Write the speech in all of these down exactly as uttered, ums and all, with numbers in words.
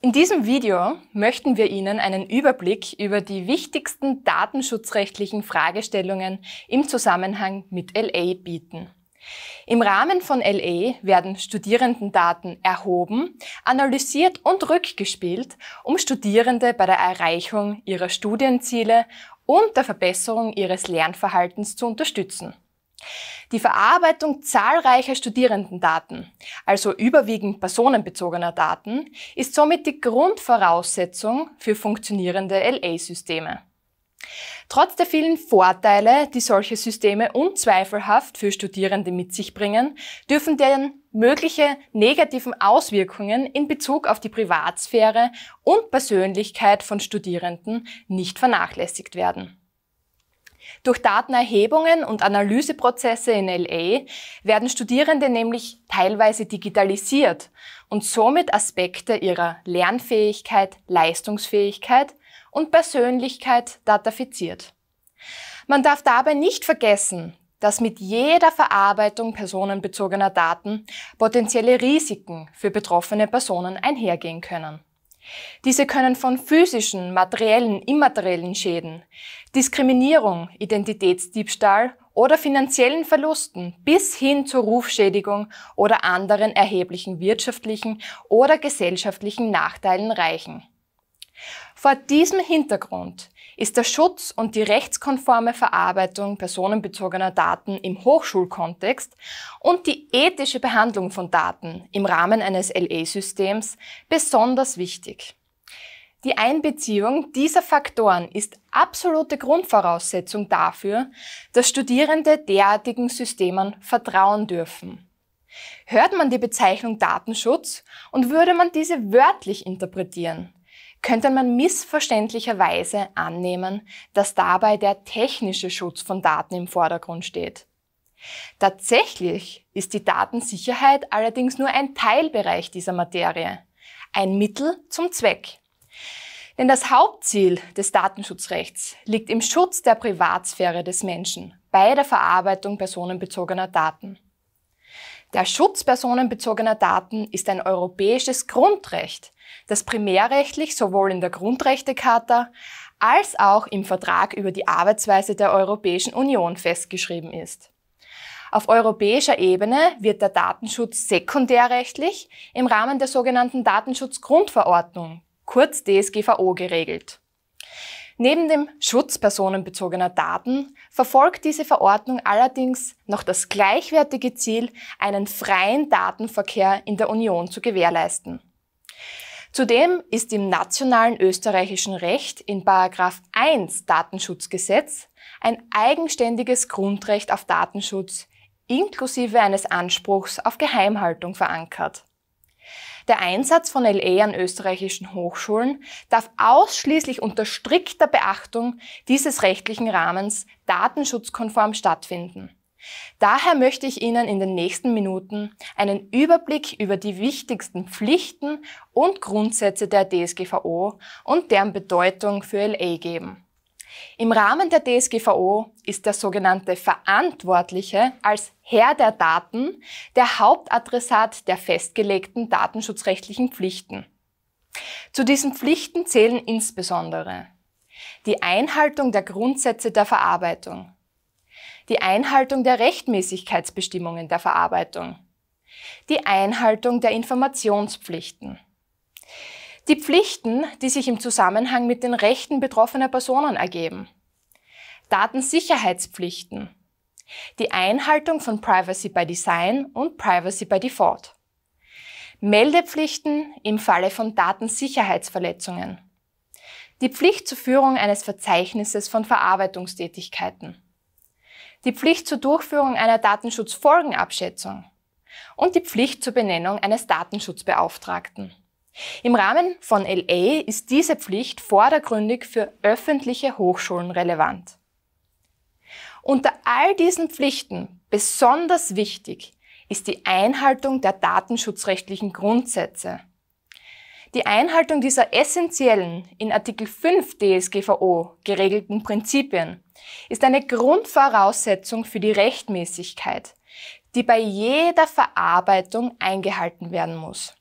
In diesem Video möchten wir Ihnen einen Überblick über die wichtigsten datenschutzrechtlichen Fragestellungen im Zusammenhang mit L A bieten. Im Rahmen von L A werden Studierendendaten erhoben, analysiert und rückgespielt, um Studierende bei der Erreichung ihrer Studienziele und der Verbesserung ihres Lernverhaltens zu unterstützen. Die Verarbeitung zahlreicher Studierendendaten, also überwiegend personenbezogener Daten, ist somit die Grundvoraussetzung für funktionierende L A-Systeme. Trotz der vielen Vorteile, die solche Systeme unzweifelhaft für Studierende mit sich bringen, dürfen deren mögliche negativen Auswirkungen in Bezug auf die Privatsphäre und Persönlichkeit von Studierenden nicht vernachlässigt werden. Durch Datenerhebungen und Analyseprozesse in L A werden Studierende nämlich teilweise digitalisiert und somit Aspekte ihrer Lernfähigkeit, Leistungsfähigkeit und Persönlichkeit datafiziert. Man darf dabei nicht vergessen, dass mit jeder Verarbeitung personenbezogener Daten potenzielle Risiken für betroffene Personen einhergehen können. Diese können von physischen, materiellen, immateriellen Schäden, Diskriminierung, Identitätsdiebstahl oder finanziellen Verlusten bis hin zur Rufschädigung oder anderen erheblichen wirtschaftlichen oder gesellschaftlichen Nachteilen reichen. Vor diesem Hintergrund ist der Schutz und die rechtskonforme Verarbeitung personenbezogener Daten im Hochschulkontext und die ethische Behandlung von Daten im Rahmen eines L A-Systems besonders wichtig. Die Einbeziehung dieser Faktoren ist absolute Grundvoraussetzung dafür, dass Studierende derartigen Systemen vertrauen dürfen. Hört man die Bezeichnung Datenschutz und würde man diese wörtlich interpretieren, könnte man missverständlicherweise annehmen, dass dabei der technische Schutz von Daten im Vordergrund steht. Tatsächlich ist die Datensicherheit allerdings nur ein Teilbereich dieser Materie, ein Mittel zum Zweck. Denn das Hauptziel des Datenschutzrechts liegt im Schutz der Privatsphäre des Menschen bei der Verarbeitung personenbezogener Daten. Der Schutz personenbezogener Daten ist ein europäisches Grundrecht, das primärrechtlich sowohl in der Grundrechtecharta als auch im Vertrag über die Arbeitsweise der Europäischen Union festgeschrieben ist. Auf europäischer Ebene wird der Datenschutz sekundärrechtlich im Rahmen der sogenannten Datenschutzgrundverordnung, kurz D S G V O, geregelt. Neben dem Schutz personenbezogener Daten verfolgt diese Verordnung allerdings noch das gleichwertige Ziel, einen freien Datenverkehr in der Union zu gewährleisten. Zudem ist im nationalen österreichischen Recht in Paragraph eins Datenschutzgesetz ein eigenständiges Grundrecht auf Datenschutz inklusive eines Anspruchs auf Geheimhaltung verankert. Der Einsatz von L A an österreichischen Hochschulen darf ausschließlich unter strikter Beachtung dieses rechtlichen Rahmens datenschutzkonform stattfinden. Daher möchte ich Ihnen in den nächsten Minuten einen Überblick über die wichtigsten Pflichten und Grundsätze der D S G V O und deren Bedeutung für L A geben. Im Rahmen der D S G V O ist der sogenannte Verantwortliche als Herr der Daten der Hauptadressat der festgelegten datenschutzrechtlichen Pflichten. Zu diesen Pflichten zählen insbesondere die Einhaltung der Grundsätze der Verarbeitung, die Einhaltung der Rechtmäßigkeitsbestimmungen der Verarbeitung, die Einhaltung der Informationspflichten, die Pflichten, die sich im Zusammenhang mit den Rechten betroffener Personen ergeben, Datensicherheitspflichten, die Einhaltung von Privacy by Design und Privacy by Default, Meldepflichten im Falle von Datensicherheitsverletzungen, die Pflicht zur Führung eines Verzeichnisses von Verarbeitungstätigkeiten, die Pflicht zur Durchführung einer Datenschutzfolgenabschätzung und die Pflicht zur Benennung eines Datenschutzbeauftragten. Im Rahmen von L A ist diese Pflicht vordergründig für öffentliche Hochschulen relevant. Unter all diesen Pflichten besonders wichtig ist die Einhaltung der datenschutzrechtlichen Grundsätze. Die Einhaltung dieser essentiellen, in Artikel fünf D S G V O geregelten Prinzipien ist eine Grundvoraussetzung für die Rechtmäßigkeit, die bei jeder Verarbeitung eingehalten werden muss.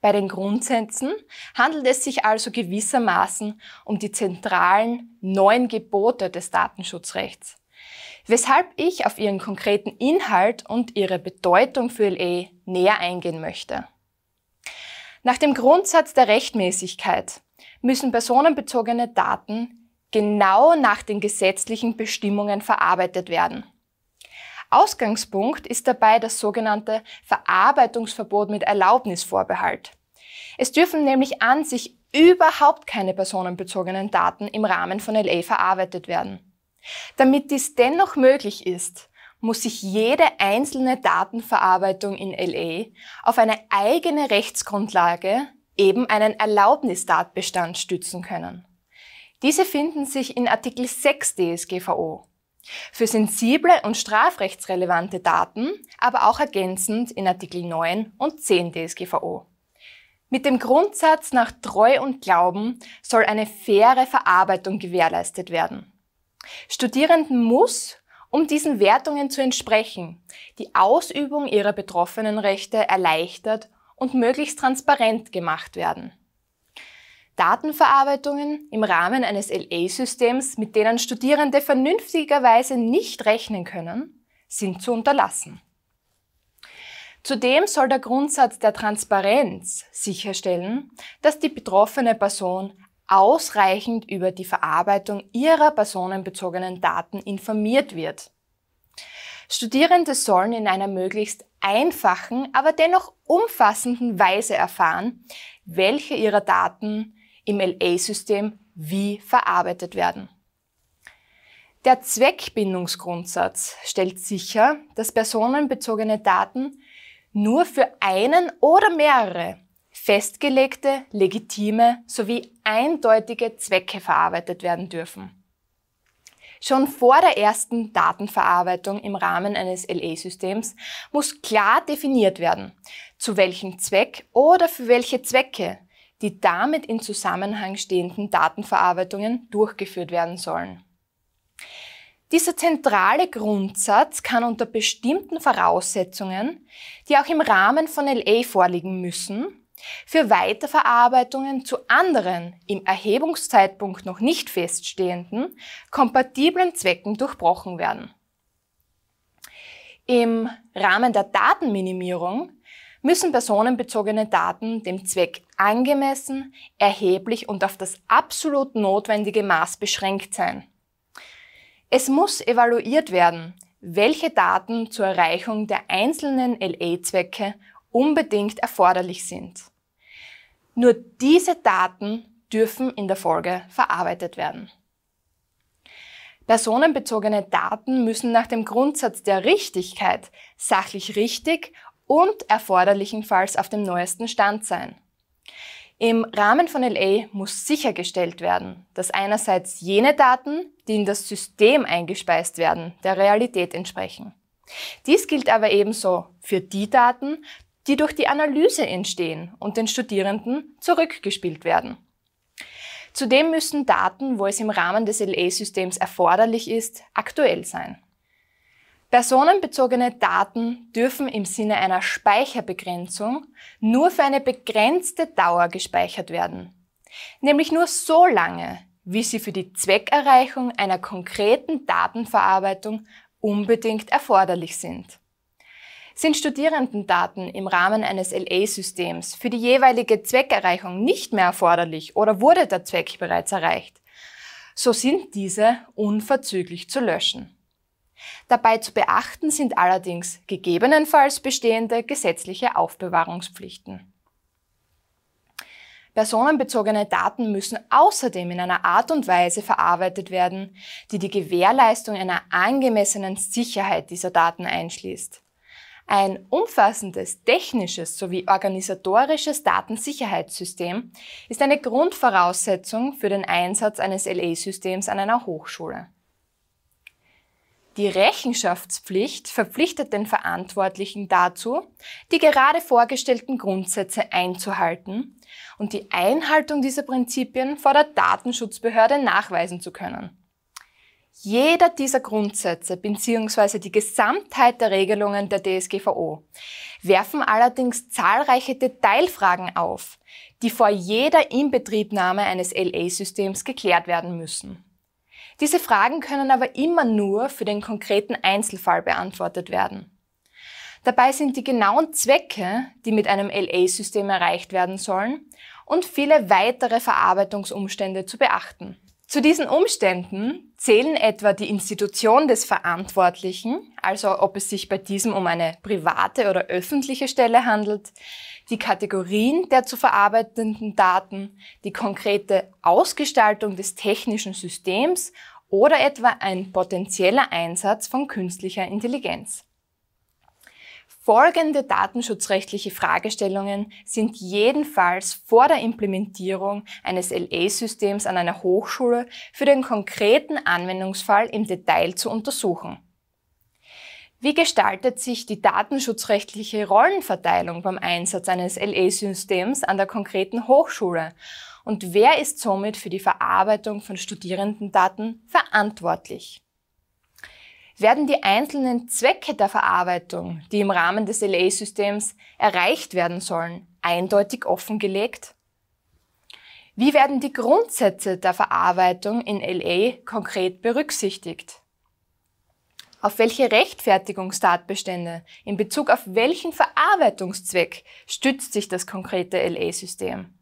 Bei den Grundsätzen handelt es sich also gewissermaßen um die zentralen neun Gebote des Datenschutzrechts, weshalb ich auf ihren konkreten Inhalt und ihre Bedeutung für L A näher eingehen möchte. Nach dem Grundsatz der Rechtmäßigkeit müssen personenbezogene Daten genau nach den gesetzlichen Bestimmungen verarbeitet werden. Ausgangspunkt ist dabei das sogenannte Verarbeitungsverbot mit Erlaubnisvorbehalt. Es dürfen nämlich an sich überhaupt keine personenbezogenen Daten im Rahmen von L A verarbeitet werden. Damit dies dennoch möglich ist, muss sich jede einzelne Datenverarbeitung in L A auf eine eigene Rechtsgrundlage, eben einen Erlaubnistatbestand, stützen können. Diese finden sich in Artikel sechs D S G V O. Für sensible und strafrechtsrelevante Daten, aber auch ergänzend in Artikel neun und zehn D S G V O. Mit dem Grundsatz nach Treu und Glauben soll eine faire Verarbeitung gewährleistet werden. Studierenden muss, um diesen Wertungen zu entsprechen, die Ausübung ihrer betroffenen Rechte erleichtert und möglichst transparent gemacht werden. Datenverarbeitungen im Rahmen eines L A-Systems, mit denen Studierende vernünftigerweise nicht rechnen können, sind zu unterlassen. Zudem soll der Grundsatz der Transparenz sicherstellen, dass die betroffene Person ausreichend über die Verarbeitung ihrer personenbezogenen Daten informiert wird. Studierende sollen in einer möglichst einfachen, aber dennoch umfassenden Weise erfahren, welche ihrer Daten im L A-System wie verarbeitet werden. Der Zweckbindungsgrundsatz stellt sicher, dass personenbezogene Daten nur für einen oder mehrere festgelegte, legitime sowie eindeutige Zwecke verarbeitet werden dürfen. Schon vor der ersten Datenverarbeitung im Rahmen eines L A-Systems muss klar definiert werden, zu welchem Zweck oder für welche Zwecke die damit in Zusammenhang stehenden Datenverarbeitungen durchgeführt werden sollen. Dieser zentrale Grundsatz kann unter bestimmten Voraussetzungen, die auch im Rahmen von L A vorliegen müssen, für Weiterverarbeitungen zu anderen, im Erhebungszeitpunkt noch nicht feststehenden, kompatiblen Zwecken durchbrochen werden. Im Rahmen der Datenminimierung müssen personenbezogene Daten dem Zweck angemessen, erheblich und auf das absolut notwendige Maß beschränkt sein. Es muss evaluiert werden, welche Daten zur Erreichung der einzelnen L A-Zwecke unbedingt erforderlich sind. Nur diese Daten dürfen in der Folge verarbeitet werden. Personenbezogene Daten müssen nach dem Grundsatz der Richtigkeit sachlich richtig und erforderlichenfalls auf dem neuesten Stand sein. Im Rahmen von L A muss sichergestellt werden, dass einerseits jene Daten, die in das System eingespeist werden, der Realität entsprechen. Dies gilt aber ebenso für die Daten, die durch die Analyse entstehen und den Studierenden zurückgespielt werden. Zudem müssen Daten, wo es im Rahmen des L A-Systems erforderlich ist, aktuell sein. Personenbezogene Daten dürfen im Sinne einer Speicherbegrenzung nur für eine begrenzte Dauer gespeichert werden, nämlich nur so lange, wie sie für die Zweckerreichung einer konkreten Datenverarbeitung unbedingt erforderlich sind. Sind Studierendendaten im Rahmen eines L A-Systems für die jeweilige Zweckerreichung nicht mehr erforderlich oder wurde der Zweck bereits erreicht, so sind diese unverzüglich zu löschen. Dabei zu beachten sind allerdings gegebenenfalls bestehende gesetzliche Aufbewahrungspflichten. Personenbezogene Daten müssen außerdem in einer Art und Weise verarbeitet werden, die die Gewährleistung einer angemessenen Sicherheit dieser Daten einschließt. Ein umfassendes technisches sowie organisatorisches Datensicherheitssystem ist eine Grundvoraussetzung für den Einsatz eines L A-Systems an einer Hochschule. Die Rechenschaftspflicht verpflichtet den Verantwortlichen dazu, die gerade vorgestellten Grundsätze einzuhalten und die Einhaltung dieser Prinzipien vor der Datenschutzbehörde nachweisen zu können. Jeder dieser Grundsätze bzw. die Gesamtheit der Regelungen der D S G V O werfen allerdings zahlreiche Detailfragen auf, die vor jeder Inbetriebnahme eines L A-Systems geklärt werden müssen. Diese Fragen können aber immer nur für den konkreten Einzelfall beantwortet werden. Dabei sind die genauen Zwecke, die mit einem L A-System erreicht werden sollen, und viele weitere Verarbeitungsumstände zu beachten. Zu diesen Umständen zählen etwa die Institution des Verantwortlichen, also ob es sich bei diesem um eine private oder öffentliche Stelle handelt, die Kategorien der zu verarbeitenden Daten, die konkrete Ausgestaltung des technischen Systems oder etwa ein potenzieller Einsatz von künstlicher Intelligenz. Folgende datenschutzrechtliche Fragestellungen sind jedenfalls vor der Implementierung eines L A-Systems an einer Hochschule für den konkreten Anwendungsfall im Detail zu untersuchen. Wie gestaltet sich die datenschutzrechtliche Rollenverteilung beim Einsatz eines L A-Systems an der konkreten Hochschule? Und wer ist somit für die Verarbeitung von Studierendendaten verantwortlich? Werden die einzelnen Zwecke der Verarbeitung, die im Rahmen des L A-Systems erreicht werden sollen, eindeutig offengelegt? Wie werden die Grundsätze der Verarbeitung in L A konkret berücksichtigt? Auf welche Rechtfertigungstatbestände in Bezug auf welchen Verarbeitungszweck stützt sich das konkrete L A-System?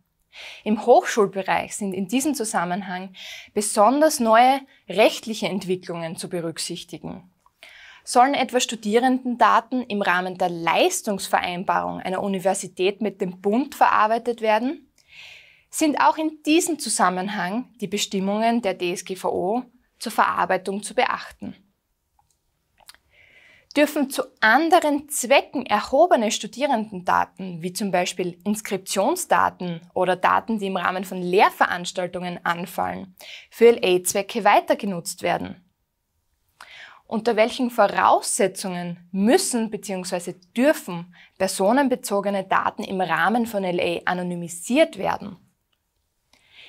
Im Hochschulbereich sind in diesem Zusammenhang besonders neue rechtliche Entwicklungen zu berücksichtigen. Sollen etwa Studierendendaten im Rahmen der Leistungsvereinbarung einer Universität mit dem Bund verarbeitet werden? Sind auch in diesem Zusammenhang die Bestimmungen der D S G V O zur Verarbeitung zu beachten? Dürfen zu anderen Zwecken erhobene Studierendendaten, wie zum Beispiel Inskriptionsdaten oder Daten, die im Rahmen von Lehrveranstaltungen anfallen, für L A-Zwecke weitergenutzt werden? Unter welchen Voraussetzungen müssen bzw. dürfen personenbezogene Daten im Rahmen von L A anonymisiert werden?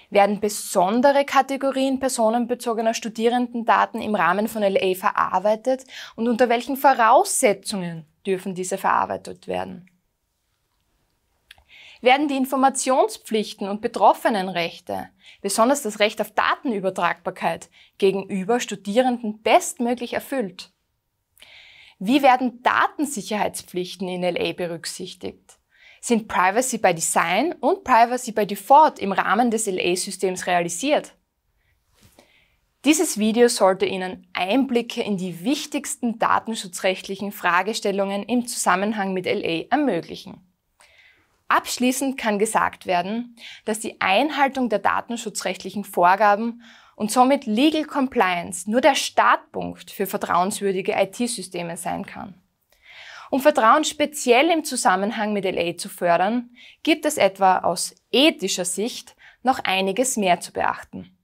Werden besondere Kategorien personenbezogener Studierendendaten im Rahmen von L A verarbeitet und unter welchen Voraussetzungen dürfen diese verarbeitet werden? Werden die Informationspflichten und Betroffenenrechte, besonders das Recht auf Datenübertragbarkeit, gegenüber Studierenden bestmöglich erfüllt? Wie werden Datensicherheitspflichten in L A berücksichtigt? Sind Privacy by Design und Privacy by Default im Rahmen des L A-Systems realisiert? Dieses Video sollte Ihnen Einblicke in die wichtigsten datenschutzrechtlichen Fragestellungen im Zusammenhang mit L A ermöglichen. Abschließend kann gesagt werden, dass die Einhaltung der datenschutzrechtlichen Vorgaben und somit Legal Compliance nur der Startpunkt für vertrauenswürdige I T-Systeme sein kann. Um Vertrauen speziell im Zusammenhang mit L A zu fördern, gibt es etwa aus ethischer Sicht noch einiges mehr zu beachten.